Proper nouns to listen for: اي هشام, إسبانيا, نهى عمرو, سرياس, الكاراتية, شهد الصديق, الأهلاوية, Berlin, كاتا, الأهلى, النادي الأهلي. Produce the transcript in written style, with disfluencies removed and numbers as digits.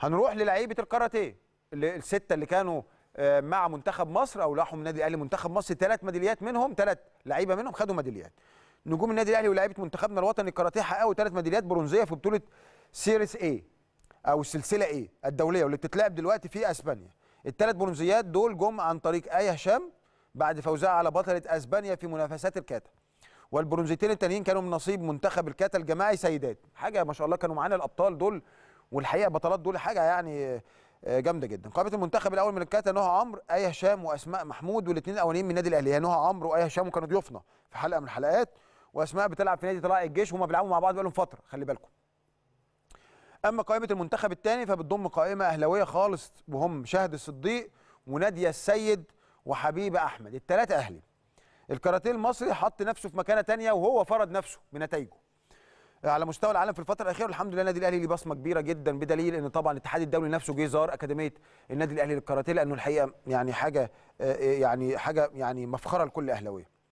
هنروح للعيبه الكاراتيه السته اللي كانوا مع منتخب مصر او راحوا من النادي الاهلي منتخب مصر. ثلاث ميداليات منهم، ثلاث لعيبه منهم خدوا ميداليات. نجوم النادي الاهلي ولاعيبه منتخبنا الوطني الكاراتيه حققوا ثلاث ميداليات برونزيه في بطوله سيريس اي او السلسله اي الدوليه واللي بتتلعب دلوقتي في اسبانيا. الثلاث برونزيات دول جم عن طريق اي هشام بعد فوزها على بطله اسبانيا في منافسات الكاتا، والبرونزيتين التانيين كانوا من نصيب منتخب الكاتا الجماعي سيدات. حاجه ما شاء الله كانوا معانا الابطال دول، والحقيقه بطلات دول حاجه يعني جامده جدا. قائمه المنتخب الاول من الكاتا نهى عمرو، اي هشام واسماء محمود، والاثنين الاولين من النادي الاهلي. نهى عمرو واي هشام كانوا ضيوفنا في حلقه من الحلقات، واسماء بتلعب في نادي طلائع الجيش وهم بيلعبوا مع بعض بقالهم فتره، خلي بالكم. اما قائمه المنتخب الثاني فبتضم قائمه اهلاويه خالص، وهم شهد الصديق وناديه السيد وحبيبه احمد، الثلاثه اهلي. الكاراتيه المصري حط نفسه في مكانه ثانيه وهو فرض نفسه بنتائجه على مستوى العالم في الفتره الاخيره، والحمد لله النادي الاهلي ليه بصمه كبيره جدا، بدليل ان طبعا الاتحاد الدولي نفسه جه زار اكاديميه النادي الاهلي للكاراتيه، لانه الحقيقه يعني حاجه مفخره لكل اهلاويه.